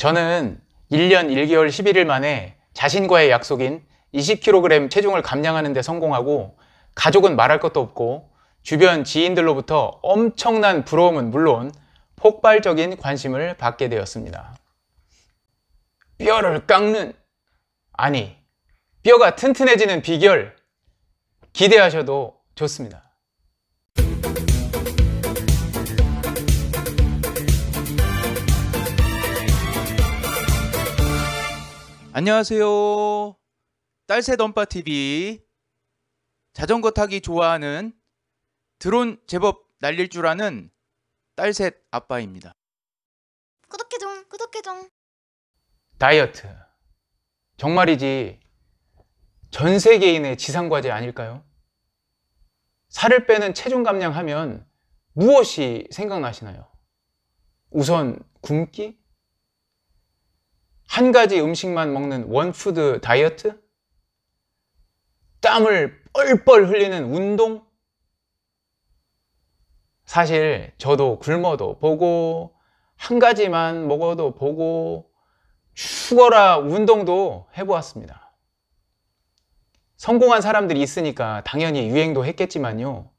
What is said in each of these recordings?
저는 1년 1개월 11일 만에 자신과의 약속인 20kg 체중을 감량하는 데 성공하고 가족은 말할 것도 없고 주변 지인들로부터 엄청난 부러움은 물론 폭발적인 관심을 받게 되었습니다. 뼈를 깎는, 아니 뼈가 튼튼해지는 비결 기대하셔도 좋습니다. 안녕하세요. 딸셋엄빠TV. 자전거 타기 좋아하는, 드론 제법 날릴 줄 아는 딸셋 아빠입니다. 구독해줘, 구독해줘. 다이어트, 정말이지 전 세계인의 지상과제 아닐까요? 살을 빼는 체중 감량하면 무엇이 생각나시나요? 우선 굶기? 한 가지 음식만 먹는 원푸드 다이어트? 땀을 뻘뻘 흘리는 운동? 사실 저도 굶어도 보고 한 가지만 먹어도 보고 죽어라 운동도 해보았습니다. 성공한 사람들이 있으니까 당연히 유행도 했겠지만요.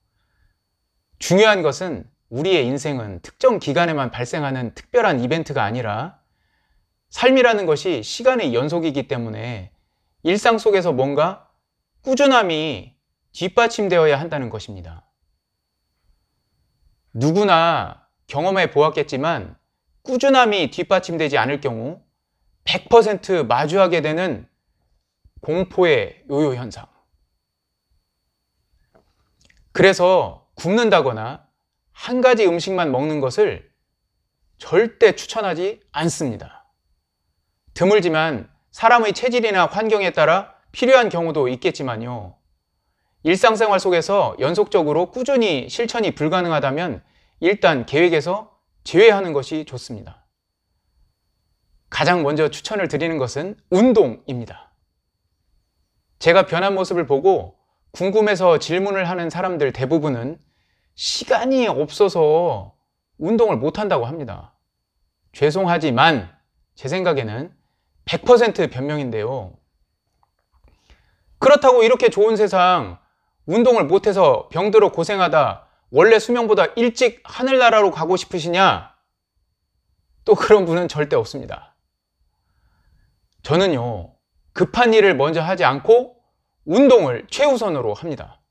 중요한 것은 우리의 인생은 특정 기간에만 발생하는 특별한 이벤트가 아니라 삶이라는 것이 시간의 연속이기 때문에 일상 속에서 뭔가 꾸준함이 뒷받침되어야 한다는 것입니다. 누구나 경험해 보았겠지만 꾸준함이 뒷받침되지 않을 경우 100% 마주하게 되는 공포의 요요 현상. 그래서 굶는다거나 한 가지 음식만 먹는 것을 절대 추천하지 않습니다. 드물지만 사람의 체질이나 환경에 따라 필요한 경우도 있겠지만요. 일상생활 속에서 연속적으로 꾸준히 실천이 불가능하다면 일단 계획에서 제외하는 것이 좋습니다. 가장 먼저 추천을 드리는 것은 운동입니다. 제가 변한 모습을 보고 궁금해서 질문을 하는 사람들 대부분은 시간이 없어서 운동을 못한다고 합니다. 죄송하지만 제 생각에는 100% 변명인데요. 그렇다고 이렇게 좋은 세상 운동을 못해서 병들어 고생하다 원래 수명보다 일찍 하늘나라로 가고 싶으시냐? 또 그런 분은 절대 없습니다. 저는요, 급한 일을 먼저 하지 않고 운동을 최우선으로 합니다.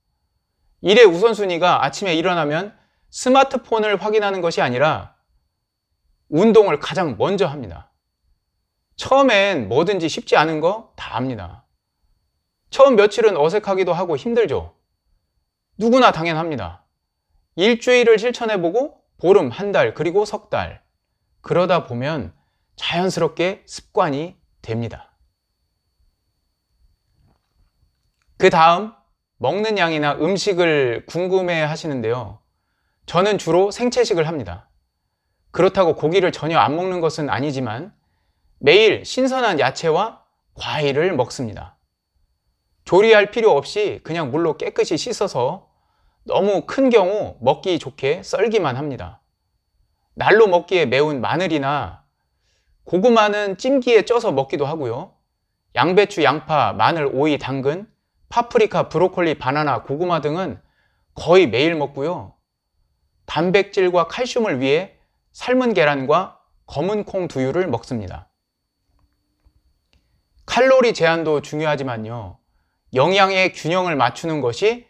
일의 우선순위가 아침에 일어나면 스마트폰을 확인하는 것이 아니라 운동을 가장 먼저 합니다. 처음엔 뭐든지 쉽지 않은 거 다 압니다. 처음 며칠은 어색하기도 하고 힘들죠. 누구나 당연합니다. 일주일을 실천해보고 보름, 한 달, 그리고 석 달. 그러다 보면 자연스럽게 습관이 됩니다. 그 다음, 먹는 양이나 음식을 궁금해 하시는데요. 저는 주로 생채식을 합니다. 그렇다고 고기를 전혀 안 먹는 것은 아니지만 매일 신선한 야채와 과일을 먹습니다. 조리할 필요 없이 그냥 물로 깨끗이 씻어서 너무 큰 경우 먹기 좋게 썰기만 합니다. 날로 먹기에 매운 마늘이나 고구마는 찜기에 쪄서 먹기도 하고요. 양배추, 양파, 마늘, 오이, 당근, 파프리카, 브로콜리, 바나나, 고구마 등은 거의 매일 먹고요. 단백질과 칼슘을 위해 삶은 계란과 검은 콩 두유를 먹습니다. 칼로리 제한도 중요하지만요, 영양의 균형을 맞추는 것이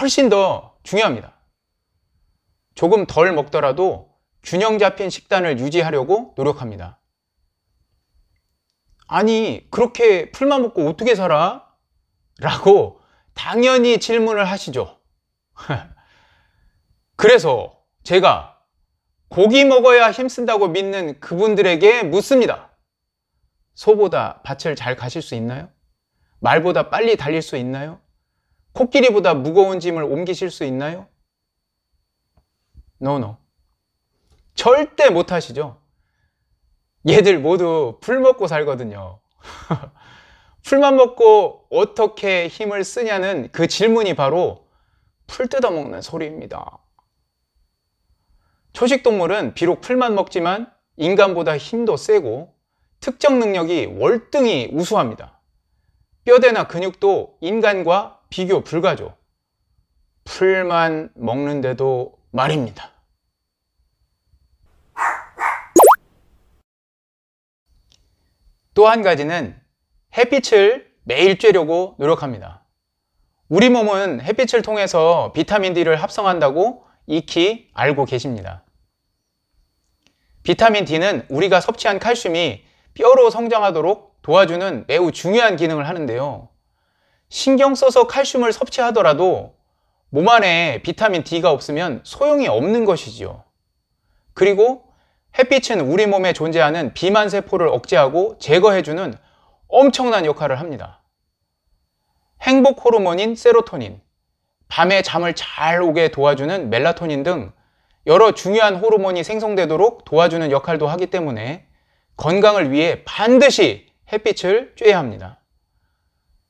훨씬 더 중요합니다. 조금 덜 먹더라도 균형 잡힌 식단을 유지하려고 노력합니다. 아니, 그렇게 풀만 먹고 어떻게 살아? 라고 당연히 질문을 하시죠. 그래서 제가 고기 먹어야 힘쓴다고 믿는 그분들에게 묻습니다. 소보다 밭을 잘 가실 수 있나요? 말보다 빨리 달릴 수 있나요? 코끼리보다 무거운 짐을 옮기실 수 있나요? 노노. 절대 못하시죠? 얘들 모두 풀 먹고 살거든요. 풀만 먹고 어떻게 힘을 쓰냐는 그 질문이 바로 풀 뜯어먹는 소리입니다. 초식동물은 비록 풀만 먹지만 인간보다 힘도 세고 특정 능력이 월등히 우수합니다. 뼈대나 근육도 인간과 비교 불가죠. 풀만 먹는데도 말입니다. 또 한 가지는 햇빛을 매일 쬐려고 노력합니다. 우리 몸은 햇빛을 통해서 비타민 D를 합성한다고 익히 알고 계십니다. 비타민 D는 우리가 섭취한 칼슘이 뼈로 성장하도록 도와주는 매우 중요한 기능을 하는데요. 신경 써서 칼슘을 섭취하더라도 몸 안에 비타민 D가 없으면 소용이 없는 것이지요. 그리고 햇빛은 우리 몸에 존재하는 비만 세포를 억제하고 제거해주는 엄청난 역할을 합니다. 행복 호르몬인 세로토닌, 밤에 잠을 잘 오게 도와주는 멜라토닌 등 여러 중요한 호르몬이 생성되도록 도와주는 역할도 하기 때문에 건강을 위해 반드시 햇빛을 쬐야 합니다.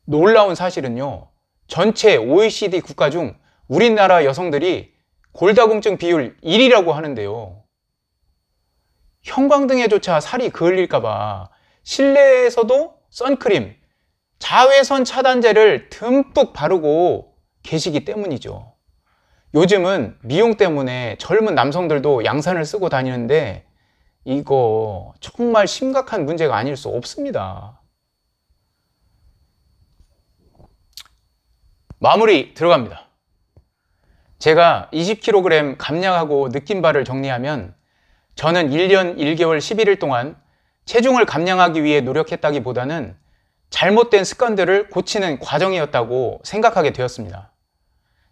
놀라운 사실은요, 전체 OECD 국가 중 우리나라 여성들이 골다공증 비율 1위라고 하는데요. 형광등에조차 살이 그을릴까봐 실내에서도 선크림, 자외선 차단제를 듬뿍 바르고 계시기 때문이죠. 요즘은 미용 때문에 젊은 남성들도 양산을 쓰고 다니는데 이거 정말 심각한 문제가 아닐 수 없습니다. 마무리 들어갑니다. 제가 20kg 감량하고 느낀 바를 정리하면 저는 1년 1개월 11일 동안 체중을 감량하기 위해 노력했다기보다는 잘못된 습관들을 고치는 과정이었다고 생각하게 되었습니다.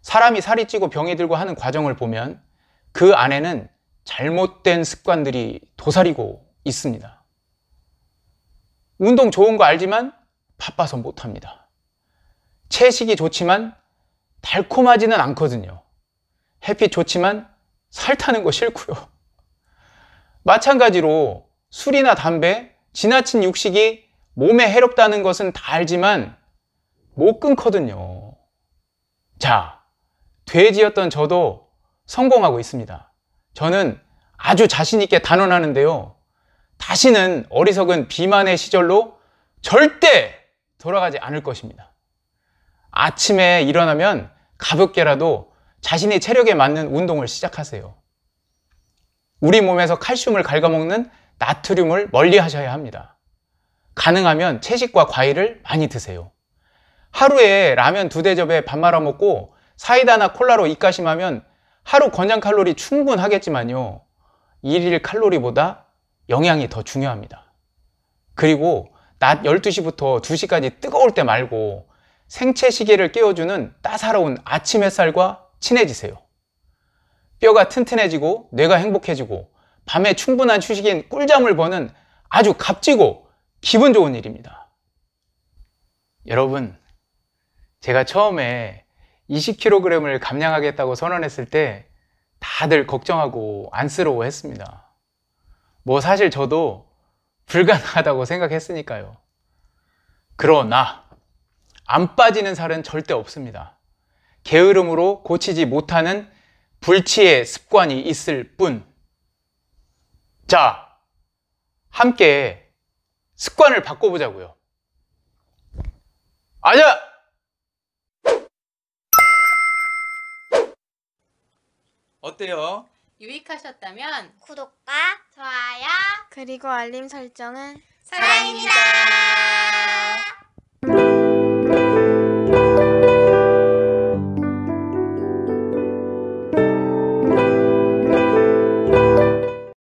사람이 살이 찌고 병이 들고 하는 과정을 보면 그 안에는 잘못된 습관들이 도사리고 있습니다. 운동 좋은 거 알지만 바빠서 못합니다. 채식이 좋지만 달콤하지는 않거든요. 햇빛 좋지만 살 타는 거 싫고요. 마찬가지로 술이나 담배, 지나친 육식이 몸에 해롭다는 것은 다 알지만 못 끊거든요. 자, 돼지였던 저도 성공하고 있습니다. 저는 아주 자신 있게 단언하는데요. 다시는 어리석은 비만의 시절로 절대 돌아가지 않을 것입니다. 아침에 일어나면 가볍게라도 자신의 체력에 맞는 운동을 시작하세요. 우리 몸에서 칼슘을 갉아먹는 나트륨을 멀리 하셔야 합니다. 가능하면 채식과 과일을 많이 드세요. 하루에 라면 2대접에 밥 말아먹고 사이다나 콜라로 입가심하면 하루 권장 칼로리 충분하겠지만요, 일일 칼로리보다 영양이 더 중요합니다. 그리고 낮 12시부터 2시까지 뜨거울 때 말고 생체 시계를 깨워주는 따사로운 아침 햇살과 친해지세요. 뼈가 튼튼해지고 뇌가 행복해지고 밤에 충분한 휴식인 꿀잠을 버는 아주 값지고 기분 좋은 일입니다. 여러분, 제가 처음에 20kg을 감량하겠다고 선언했을 때 다들 걱정하고 안쓰러워했습니다. 뭐 사실 저도 불가능하다고 생각했으니까요. 그러나 안 빠지는 살은 절대 없습니다. 게으름으로 고치지 못하는 불치의 습관이 있을 뿐. 자, 함께 습관을 바꿔보자고요. 아자! 어때요? 유익하셨다면 구독과 좋아요 그리고 알림 설정은 사랑입니다.